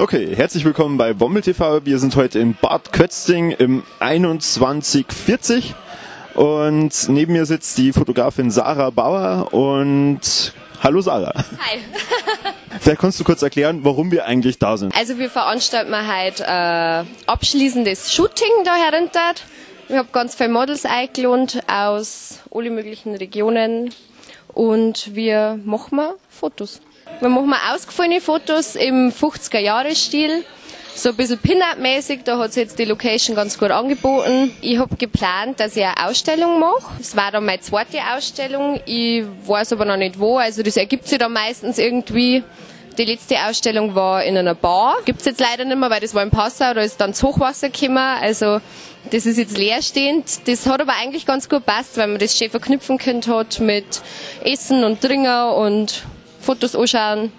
Okay, herzlich willkommen bei Wombel TV. Wir sind heute in Bad Kötzting im 2140 und neben mir sitzt die Fotografin Sara Bauer. Und hallo Sara. Hi. Vielleicht kannst du kurz erklären, warum wir eigentlich da sind. Also wir veranstalten halt abschließendes Shooting da herunter. Ich habe ganz viele Models eingelohnt aus alle möglichen Regionen und wir machen Fotos. Wir machen ausgefallene Fotos im 50er-Jahres-Stil, so ein bisschen Pin-Up-mäßig, da hat sich jetzt die Location ganz gut angeboten. Ich habe geplant, dass ich eine Ausstellung mache. Das war dann meine zweite Ausstellung, ich weiß aber noch nicht wo, also das ergibt sich dann meistens irgendwie. Die letzte Ausstellung war in einer Bar, gibt es jetzt leider nicht mehr, weil das war in Passau, da ist dann das Hochwasser gekommen, also das ist jetzt leerstehend. Das hat aber eigentlich ganz gut gepasst, weil man das schön verknüpfen können hat mit Essen und Trinken und Fotos anschauen,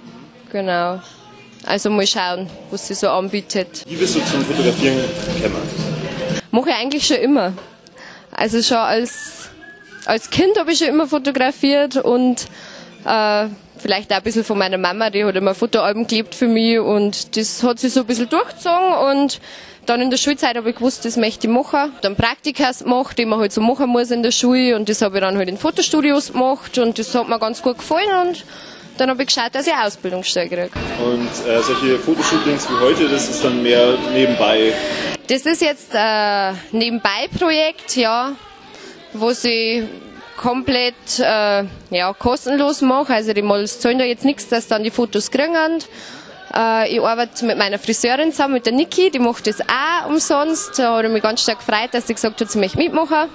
genau. Also mal schauen, was sie so anbietet. Wie bist du zum Fotografieren gekommen? Mache ich eigentlich schon immer. Also schon als Kind habe ich schon immer fotografiert und vielleicht auch ein bisschen von meiner Mama, die hat immer Fotoalben geklebt für mich und das hat sich so ein bisschen durchgezogen und dann in der Schulzeit habe ich gewusst, das möchte ich machen. Dann Praktikas gemacht, die man halt so machen muss in der Schule und das habe ich dann halt in Fotostudios gemacht und das hat mir ganz gut gefallen und dann habe ich geschaut, dass ich eine Ausbildungsstelle kriege. Und solche Fotoshootings wie heute, das ist dann mehr nebenbei? Das ist jetzt ein Nebenbei-Projekt, ja, wo sie komplett kostenlos mache. Also die Models zahlen da jetzt nichts, dass dann die Fotos kriegen. Ich arbeite mit meiner Friseurin zusammen, mit der Niki, die macht das auch umsonst. Da habe ich mich ganz stark gefreut, dass sie gesagt hat, sie möchte mitmachen.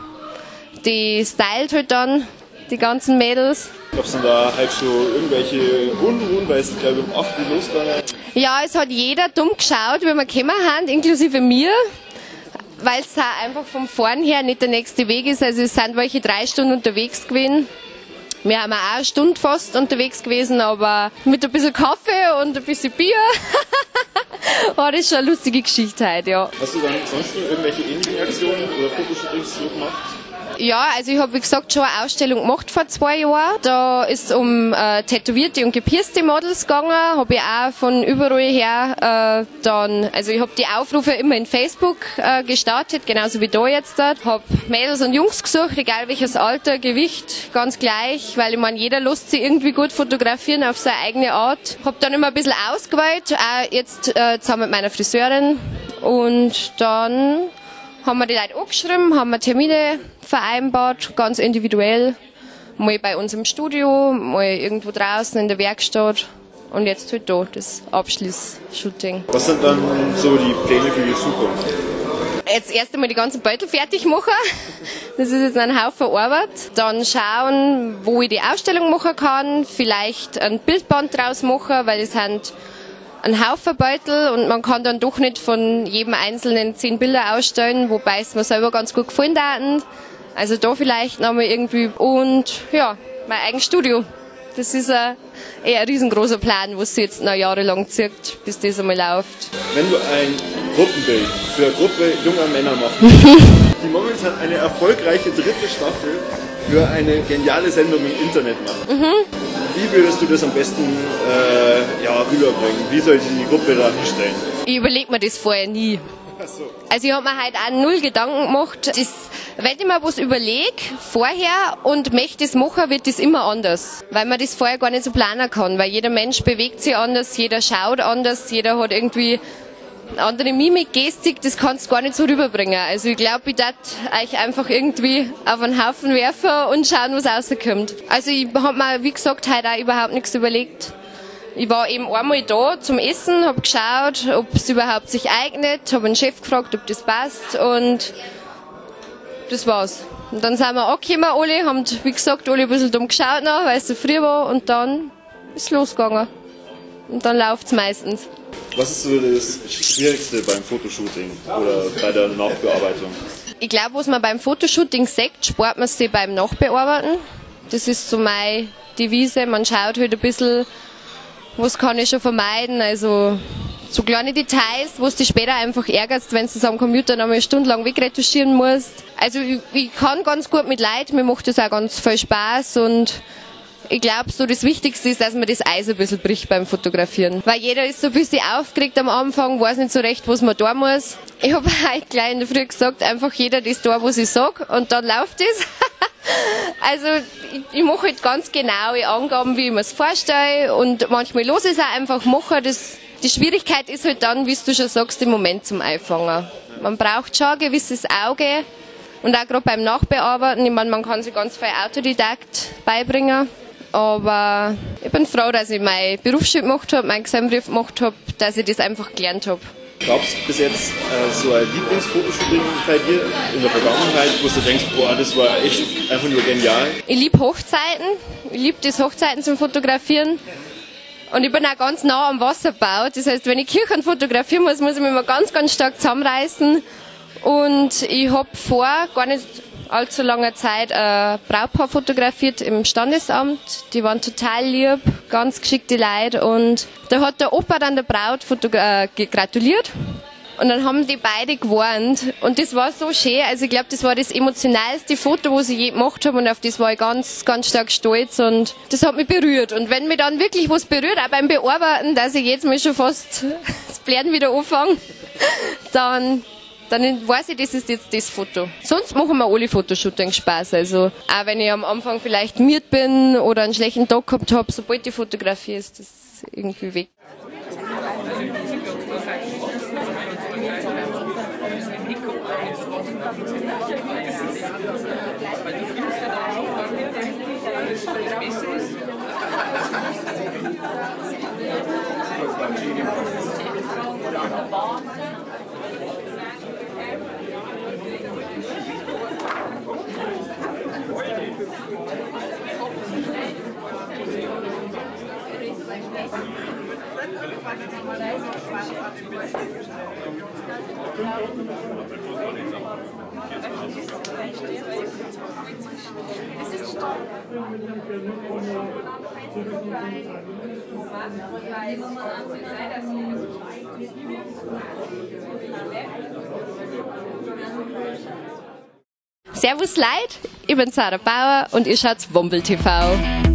Die stylt halt dann die ganzen Mädels. Gab es denn da halt so irgendwelche Unruhen, weil es glaube ich um 8 Uhr losgegangen ist? Ja, es hat jeder dumm geschaut, wie wir gekommen sind, inklusive mir. Weil es einfach vom Fahren her nicht der nächste Weg ist. Also es sind welche 3 Stunden unterwegs gewesen. Wir haben auch eine Stunde fast unterwegs gewesen, aber mit ein bisschen Kaffee und ein bisschen Bier. Oh, das ist schon eine lustige Geschichte heute, ja. Hast du dann sonst noch irgendwelche ähnlichen Aktionen oder Fotoshootings so gemacht? Ja, also ich habe, wie gesagt, schon eine Ausstellung gemacht vor 2 Jahren. Da ist es um tätowierte und gepierste Models gegangen. Habe ich auch von überall her also ich habe die Aufrufe immer in Facebook gestartet, genauso wie da jetzt. Habe Mädels und Jungs gesucht, egal welches Alter, Gewicht, ganz gleich, weil ich meine, jeder lässt sich irgendwie gut fotografieren auf seine eigene Art. Habe dann immer ein bisschen ausgewählt, auch jetzt zusammen mit meiner Friseurin und dann haben wir die Leute angeschrieben, haben wir Termine vereinbart, ganz individuell. Mal bei uns im Studio, mal irgendwo draußen in der Werkstatt und jetzt halt da das Abschluss-Shooting. Was sind dann so die Pläne für die Zukunft? Jetzt erst einmal die ganzen Beutel fertig machen, das ist jetzt ein Haufen Arbeit. Dann schauen, wo ich die Ausstellung machen kann, vielleicht ein Bildband draus machen, weil es sind ein Haufen Beutel und man kann dann doch nicht von jedem einzelnen 10 Bilder ausstellen, wobei es mir selber ganz gut gefallen hat. Also da vielleicht nochmal irgendwie und ja, mein eigenes Studio. Das ist eher ein riesengroßer Plan, was sie jetzt noch jahrelang zieht, bis das einmal läuft. Wenn du ein Gruppenbild für eine Gruppe junger Männer machst, die momentan eine erfolgreiche 3. Staffel für eine geniale Sendung im Internet macht. Wie würdest du das am besten rüberbringen? Wie soll ich die Gruppe darstellen? Ich überlege mir das vorher nie. Ach so. Also ich habe mir halt auch 0 Gedanken gemacht. Wenn ich mir was überlege vorher und möchte das machen, wird das immer anders. Weil man das vorher gar nicht so planen kann. Weil jeder Mensch bewegt sich anders, jeder schaut anders, jeder hat irgendwie eine andere Mimik, Gestik, das kannst du gar nicht so rüberbringen. Also ich glaube, ich darf euch einfach irgendwie auf einen Haufen werfen und schauen, was rauskommt. Also ich habe mir, wie gesagt, heute auch überhaupt nichts überlegt. Ich war eben einmal da zum Essen, habe geschaut, ob es überhaupt sich eignet, habe den Chef gefragt, ob das passt und das war's. Und dann sind wir angekommen, alle, haben, wie gesagt, alle ein bisschen dumm geschaut noch, weil es so früh war und dann ist es losgegangen. Und dann läuft es meistens. Was ist so das Schwierigste beim Fotoshooting oder bei der Nachbearbeitung? Ich glaube, was man beim Fotoshooting sagt, spart man sich beim Nachbearbeiten. Das ist so meine Devise. Man schaut halt ein bisschen, was kann ich schon vermeiden. Also so kleine Details, wo du dich später einfach ärgerst, wenn du es am Computer noch mal stundenlang wegretuschieren musst. Also ich kann ganz gut mit Leuten, mir macht das auch ganz viel Spaß und Ich glaube, so das Wichtigste ist, dass man das Eis ein bisschen bricht beim Fotografieren. Weil jeder ist so ein bisschen aufgeregt am Anfang, weiß nicht so recht, was man da muss. Ich habe heute gleich in der Früh gesagt, einfach jeder das da, was ich sage, und dann läuft das. Also ich mache halt ganz genaue Angaben, wie ich mir es vorstelle, und manchmal lasse ich es auch einfach machen. Die Schwierigkeit ist halt dann, wie du schon sagst, im Moment zum Einfangen. Man braucht schon ein gewisses Auge und auch gerade beim Nachbearbeiten. Ich meine, man kann sich ganz viel Autodidakt beibringen. Aber ich bin froh, dass ich meinen Berufsschule gemacht habe, meinen Gesellenbrief gemacht habe, dass ich das einfach gelernt habe. Gab es bis jetzt so ein Lieblingsfotoshooting bei dir in der Vergangenheit, wo du denkst, boah, das war echt einfach nur genial? Ich liebe Hochzeiten. Ich liebe das Hochzeiten zum Fotografieren. Und ich bin auch ganz nah am Wasser gebaut. Das heißt, wenn ich Kirchen fotografieren muss, muss ich mich immer ganz, ganz stark zusammenreißen. Und ich habe vor gar nicht allzu langer Zeit ein Brautpaar fotografiert im Standesamt. Die waren total lieb, ganz geschickte Leute. Und da hat der Opa dann der Braut gratuliert. Und dann haben die beide gewarnt. Und das war so schön. Also ich glaube, das war das emotionalste Foto, was ich je gemacht habe. Und auf das war ich ganz, ganz stark stolz. Und das hat mich berührt. Und wenn mich dann wirklich was berührt, auch beim Bearbeiten, dass ich jetzt mal schon fast das Blären wieder anfange, dann weiß ich, das ist jetzt das Foto. Sonst machen wir alle Fotoshootings Spaß. Also auch wenn ich am Anfang vielleicht müde bin oder einen schlechten Tag gehabt habe, sobald ich fotografiere, ist das irgendwie weg. Servus Leute, ich bin Sara Bauer und ihr schaut Wombel TV.